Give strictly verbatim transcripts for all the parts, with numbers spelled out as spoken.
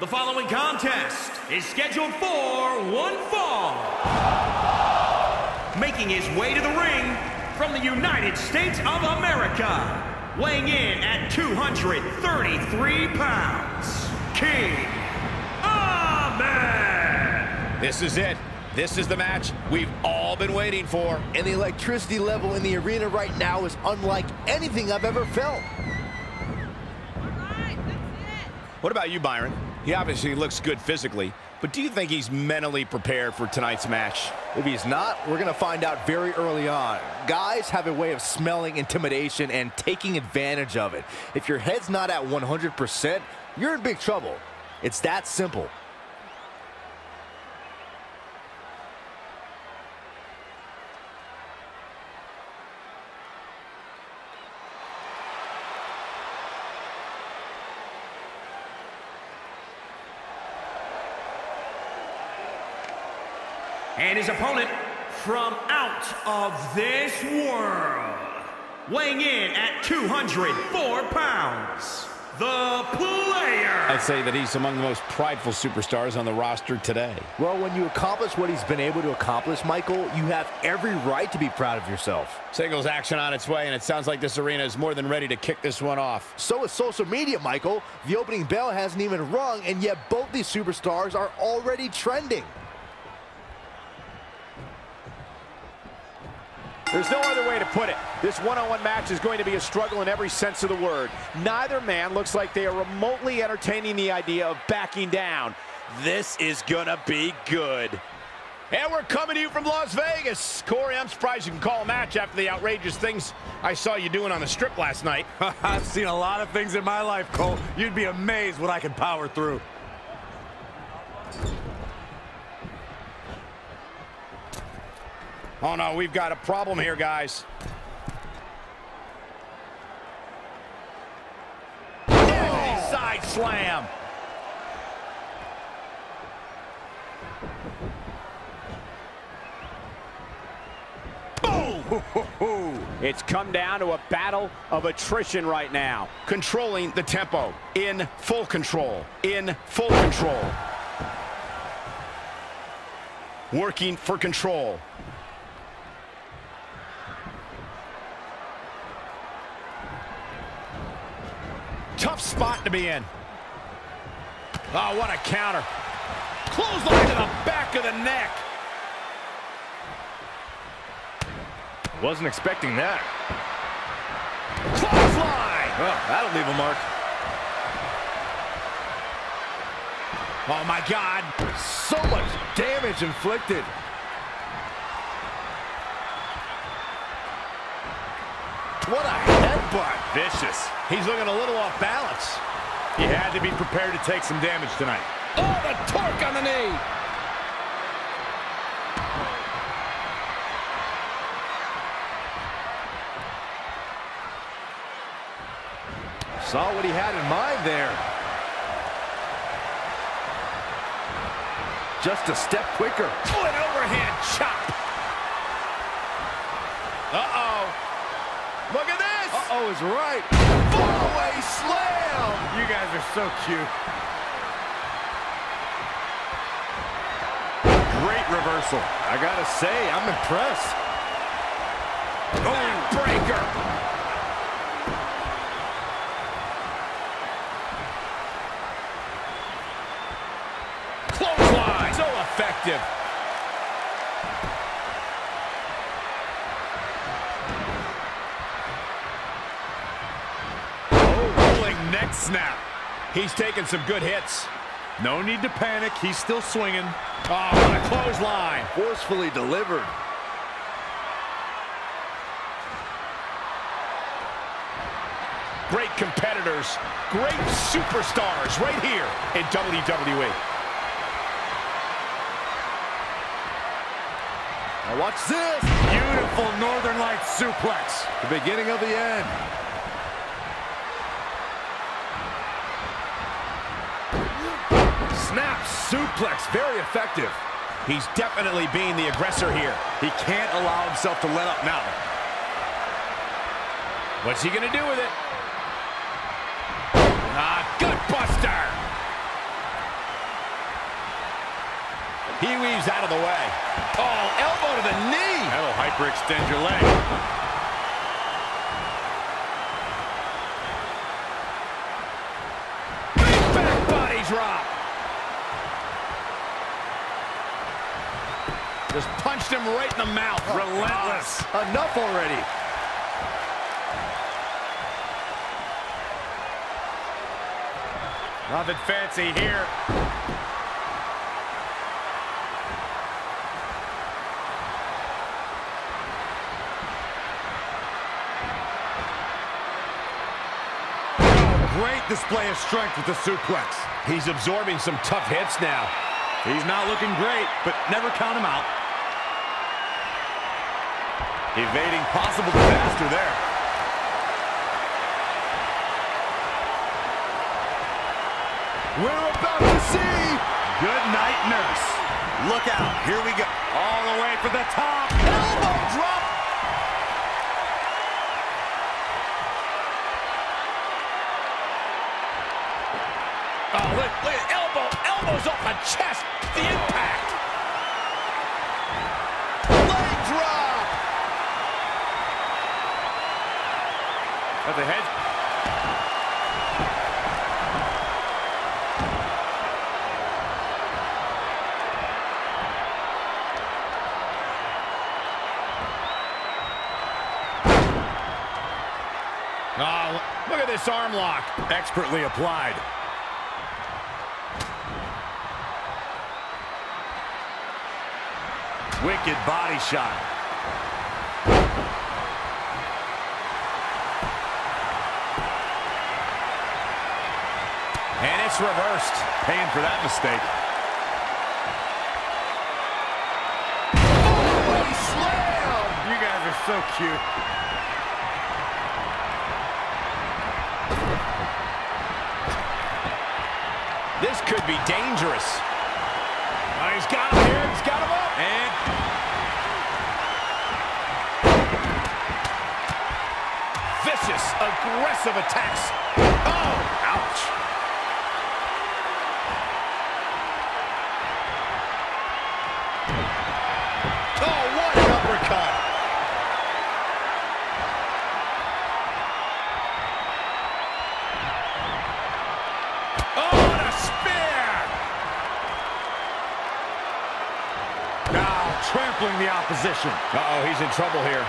The following contest is scheduled for one fall. Making his way to the ring from the United States of America, weighing in at two hundred thirty-three pounds, King Ahmed. This is it. This is the match we've all been waiting for. And the electricity level in the arena right now is unlike anything I've ever felt. What about you, Byron? He obviously looks good physically, but do you think he's mentally prepared for tonight's match? If he's not, we're going to find out very early on. Guys have a way of smelling intimidation and taking advantage of it. If your head's not at one hundred percent, you're in big trouble. It's that simple. And his opponent from out of this world, weighing in at two hundred four pounds, the player. I'd say that he's among the most prideful superstars on the roster today. Well, when you accomplish what he's been able to accomplish, Michael, you have every right to be proud of yourself. Singles action on its way, and it sounds like this arena is more than ready to kick this one off. So is social media, Michael. The opening bell hasn't even rung, and yet both these superstars are already trending. There's no other way to put it. This one-on-one match is going to be a struggle in every sense of the word. Neither man looks like they are remotely entertaining the idea of backing down. This is gonna be good. And we're coming to you from Las Vegas. Corey, I'm surprised you can call a match after the outrageous things I saw you doing on the strip last night. I've seen a lot of things in my life, Cole. You'd be amazed what I can power through. Oh, no, we've got a problem here, guys. Oh. Side slam. Boom. It's come down to a battle of attrition right now. Controlling the tempo. In full control. In full control. Working for control. Tough spot to be in. Oh, what a counter. Clothesline to the back of the neck. Wasn't expecting that. Clothesline! Well, that'll leave a mark. Oh, my God. So much damage inflicted. What a headbutt. Vicious. He's looking a little off balance. He had to be prepared to take some damage tonight. Oh, the torque on the knee. Saw what he had in mind there. Just a step quicker. Oh, an overhand chop. Uh-oh. Look at this! Uh-oh, is right. Fallaway slam! You guys are so cute. Great reversal. I gotta say, I'm impressed. Backbreaker! Clothesline! So effective. Neck snap. He's taking some good hits. No need to panic. He's still swinging. Oh, what a clothesline. Forcefully delivered. Great competitors. Great superstars right here in W W E. Now watch this. Beautiful Northern Lights suplex. The beginning of the end. Snap suplex, very effective. He's definitely being the aggressor here. He can't allow himself to let up now. What's he gonna do with it? Ah, gut buster. He weaves out of the way. Oh, elbow to the knee. That'll hyperextend your leg. Big back body drop. Just punched him right in the mouth. Oh, relentless. God. Enough already. Nothing fancy here. Oh, great display of strength with the suplex. He's absorbing some tough hits now. He's not looking great, but never count him out. Evading possible disaster there. We're about to see. Good night, nurse. Look out. Here we go. All the way for the top. Elbow drop. Oh, look, look at elbow. Elbow's off the chest. The impact. Leg drop. At the head. Oh, look at this arm lock. Expertly applied. Wicked body shot. And it's reversed. Paying for that mistake. Holy slam! You guys are so cute. This could be dangerous. Oh, he's got him here. He's got him up. And vicious, aggressive attacks. Oh, ouch. Oh, what an uppercut. Trampling the opposition. Uh-oh, he's in trouble here.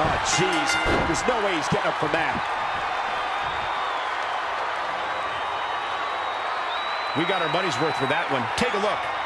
Oh, jeez. There's no way he's getting up from that. We got our money's worth for that one. Take a look.